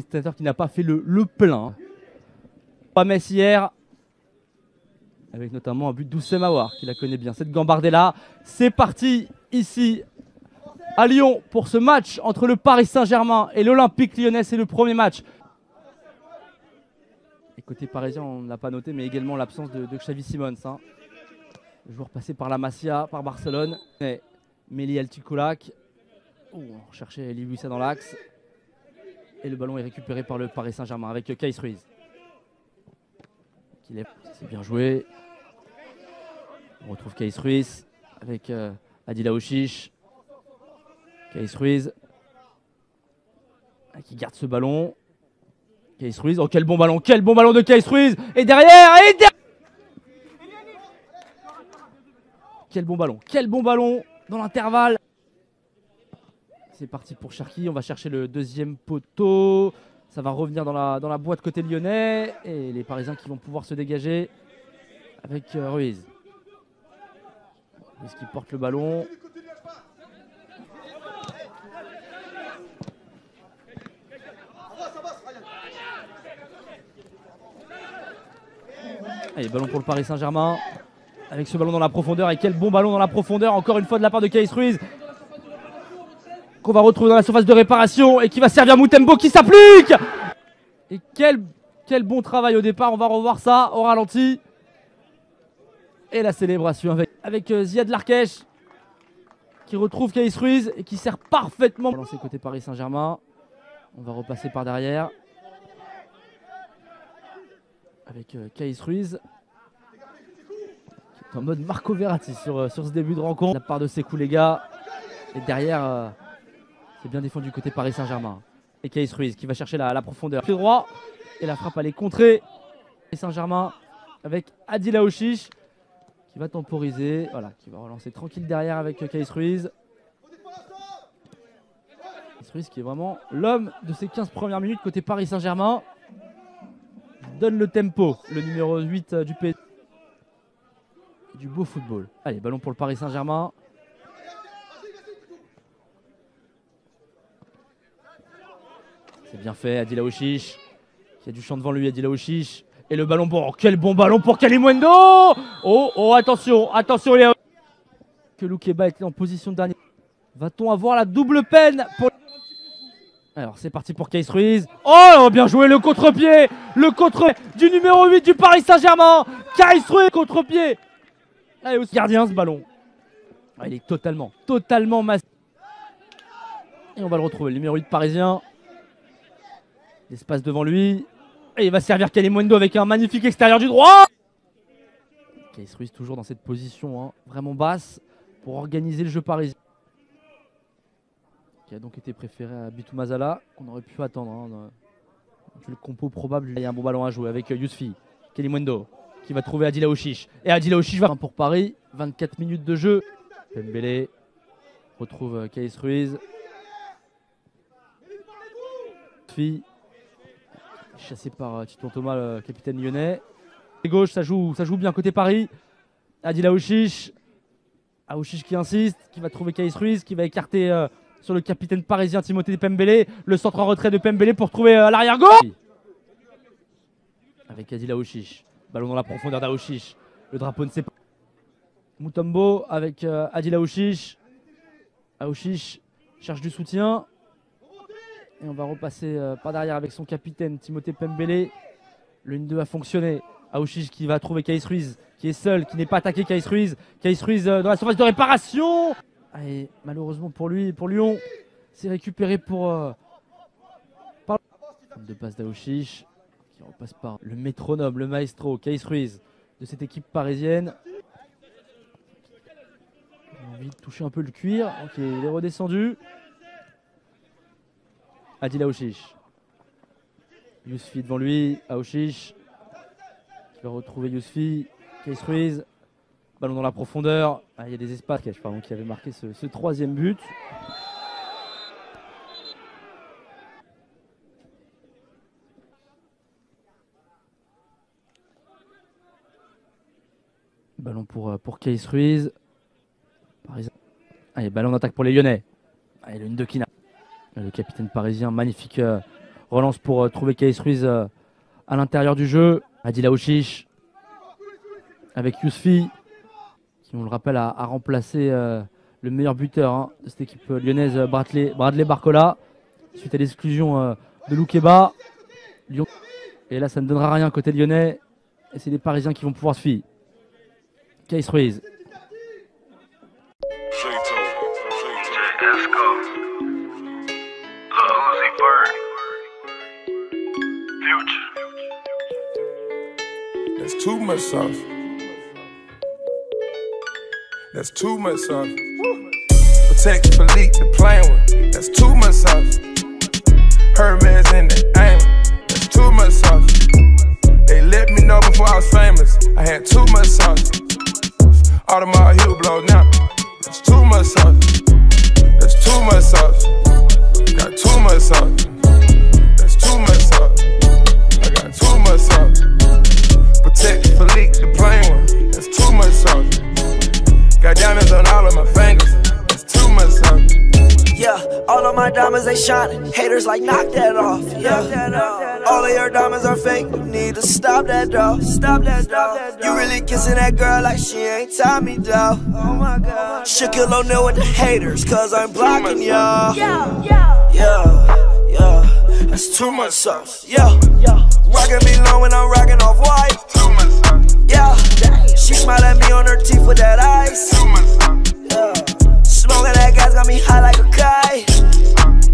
Spectateur qui n'a pas fait le plein. Pas Messière, avec notamment un but d'Oussemaouar qui la connaît bien. Cette Gambardella, c'est parti ici à Lyon pour ce match entre le Paris Saint-Germain et l'Olympique Lyonnais. C'est le premier match. Et côté parisien, on ne l'a pas noté, mais également l'absence de Xavi Simons. Hein. Le joueur passé par la Masia, par Barcelone. Méli Altikulak. Oh, on recherchait Livuissa dans l'axe. Et le ballon est récupéré par le Paris Saint-Germain avec Kais Ruiz. C'est bien joué. On retrouve Kais Ruiz avec Adil Aouchiche. Kais Ruiz qui garde ce ballon. Kais Ruiz, oh quel bon ballon de Kais Ruiz. Et derrière, quel bon ballon dans l'intervalle. C'est parti pour Sharky, on va chercher le deuxième poteau. Ça va revenir dans la boîte côté lyonnais. Et les Parisiens qui vont pouvoir se dégager avec Ruiz. Ruiz qui porte le ballon. Allez, ballon pour le Paris Saint-Germain. Avec ce ballon dans la profondeur. Et quel bon ballon dans la profondeur. Encore une fois de la part de Kais Ruiz. Qu'on va retrouver dans la surface de réparation et qui va servir Moutembo qui s'applique. Et quel bon travail au départ, on va revoir ça au ralenti. Et la célébration avec Ziad Larkech qui retrouve Kais Ruiz et qui sert parfaitement. Lancé côté Paris Saint-Germain, on va repasser par derrière. Avec Kais Ruiz qui est en mode Marco Verratti sur ce début de rencontre. La part de ses coups les gars et derrière... c'est bien défendu côté Paris Saint-Germain. Et Kais Ruiz qui va chercher la profondeur. Pied droit. Et la frappe, elle est contrée. Paris Saint-Germain avec Adil Aouchiche qui va temporiser. Voilà, qui va relancer tranquille derrière avec Kais Ruiz. Kais Ruiz qui est vraiment l'homme de ces 15 premières minutes côté Paris Saint-Germain. Donne le tempo. Le numéro 8 du PSG. Du beau football. Allez, ballon pour le Paris Saint-Germain. C'est bien fait, Adil Aouchiche, qui a du champ devant lui, Adil Aouchiche. Et le ballon, bon, quel bon ballon pour Kalimuendo. Oh, attention, attention, il est... Que Lukeba était en position de dernier. Va-t-on avoir la double peine pour... Alors, c'est parti pour Kais Ruiz. Oh, bien joué, le contre-pied. Le contre-pied du numéro 8 du Paris Saint-Germain. Kais Ruiz, contre-pied. Allez, aussi gardien, ce ballon. Ah, il est totalement massif. Et on va le retrouver, le numéro 8 parisien. L'espace devant lui. Et il va servir Kalimuendo avec un magnifique extérieur du droit. Kais Ruiz toujours dans cette position hein, vraiment basse pour organiser le jeu parisien. Qui a donc été préféré à Bitou Mazala, qu'on aurait pu attendre. Hein, le compo probable. Il y a un bon ballon à jouer avec Yousfi. Kalimuendo qui va trouver Adil Aouchiche. Et Adil Aouchiche va pour Paris. 24 minutes de jeu. Pembélé retrouve Kais Ruiz. Yousfi. Chassé par Titouan Thomas, le capitaine lyonnais. Et gauche, ça joue bien côté Paris. Adil Aouchiche. Aouchiche qui insiste, qui va trouver Kais Ruiz, qui va écarter sur le capitaine parisien Timothée Pembélé. Le centre en retrait de Pembélé pour trouver l'arrière-gauche. Avec Adil Aouchiche. Ballon dans la profondeur d'Aouchiche. Le drapeau ne sait pas. Moutembo avec Adil Aouchiche. Aouchiche cherche du soutien. Et on va repasser par derrière avec son capitaine Timothée Pembélé. Le 1-2 a fonctionné. Aouchiche qui va trouver Kais Ruiz, qui est seul, qui n'est pas attaqué Kais Ruiz. Kais Ruiz dans la surface de réparation. Et malheureusement pour lui, pour Lyon, c'est récupéré pour... par de passe d'Aouchiche, qui repasse par le métronome, le maestro, Kais Ruiz de cette équipe parisienne. Il a envie de toucher un peu le cuir. Ok, il est redescendu. Adil Aouchiche. Yousfi devant lui. Aouchiche. Qui va retrouver Yousfi. Kais Ruiz. Ballon dans la profondeur. Ah, il y a des espaces. Pardon, qui avait marqué ce troisième but. Ballon pour Kais Ruiz. Allez, ballon d'attaque pour les Lyonnais. Allez, le 1-2 qui n'a... Le capitaine parisien, magnifique Relance pour trouver Kaïs Ruiz à l'intérieur du jeu. Adil Aouchiche avec Yousfi, qui, on le rappelle, a remplacé le meilleur buteur de cette équipe lyonnaise, Bradley Barcola, suite à l'exclusion de Lukeba. Lyon. Et là, ça ne donnera rien côté lyonnais. Et c'est les Parisiens qui vont pouvoir se fier. Kaïs Ruiz. That's too much sauce. That's too much sauce. Protect, delete the plain one. That's too much sauce. Hermes in the aim. That's too much sauce. They let me know before I was famous. I had too much sauce. Automobile heel blow now. That's too much sauce. That's too much sauce. Got too much sauce. That's too much sauce. I got too much sauce. Protect, delete the plain one. That's too much sauce. Got diamonds on all of my fingers. That's too much sauce. Yeah, all of my diamonds they shining. Haters like knock that off. Yeah, all of your diamonds are fake. You need to stop that though. Stop that though. You really kissing that girl like she ain't Tommy though. Oh my God. Shook it low now with the haters, 'cause I'm blocking y'all. Yeah. That's too much sauce, yeah. Rockin' me low when I'm rockin' off white. Too much sauce, yeah. She smiled at me on her teeth with that ice. Too much sauce, yeah. Smokin' that gas got me high like a kite.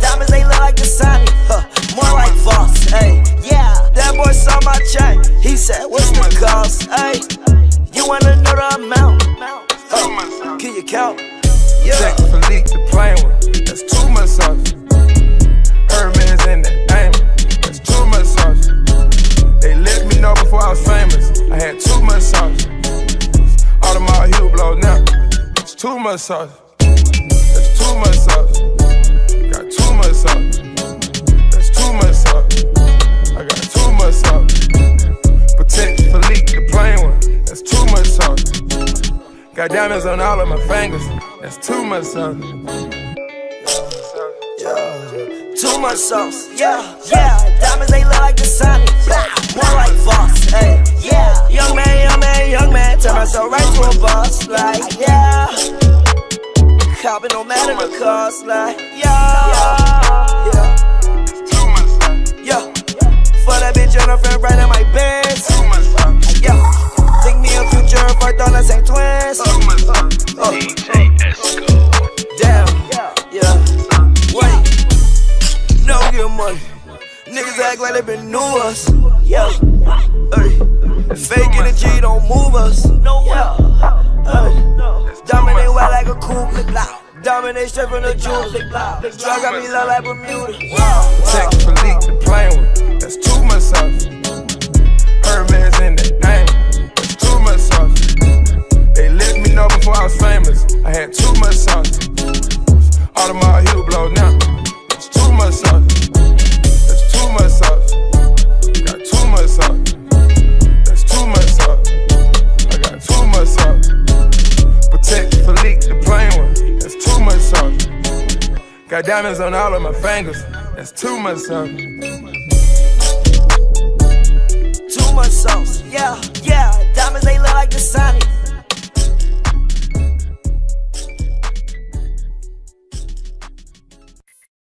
Diamonds they look like Dasani, more like Voss, ayy. Yeah, that boy saw my chain, he said, "What's the cost?" Ayy, you wanna know the amount? Can you count? Protect, delete the plain one. That's too much sauce. Hermes in the aim. That's too much sauce. They let me know before I was famous. I had too much sauce. Automobile heel blow now. That's too much sauce. That's too much sauce. Got too much sauce. That's too much sauce. I got too much sauce. Protect, delete the plain one. That's too much sauce. Got diamonds on all of my fingers. That's too much sauce. Yeah. Too much sauce. Yeah. Diamonds they look like Dasani. More like Voss. Hey, yeah. Young man, turn myself right to a boss. Like, yeah. Copping no matter the cost. Like, yeah. Too much sauce. Yeah. For that bitch on her friend right in my Benz. Too much sauce. Yeah. Think me a future if I thought I sang twins. DJ Sco. Damn, yeah. Wait, no get money. Niggas act like they been new us. Yeah, fake energy don't move us. No, dominate wild like a coupe. Dominate straight from the juke. Drug got me love like Bermuda. Protect, delete the plain one. That's too much sauce. Hermes in the name. Sauce. They let me know before I was famous. I had too much sauce. Automobile heel blow now. It's too much sauce. That's too much sauce. Got too much sauce. That's too much sauce. I got too much sauce. Protect, delete the plain one. That's too much sauce. Got diamonds on all of my fingers. That's too much sauce. Too much sauce, yeah. Diamonds, they look like Dasani.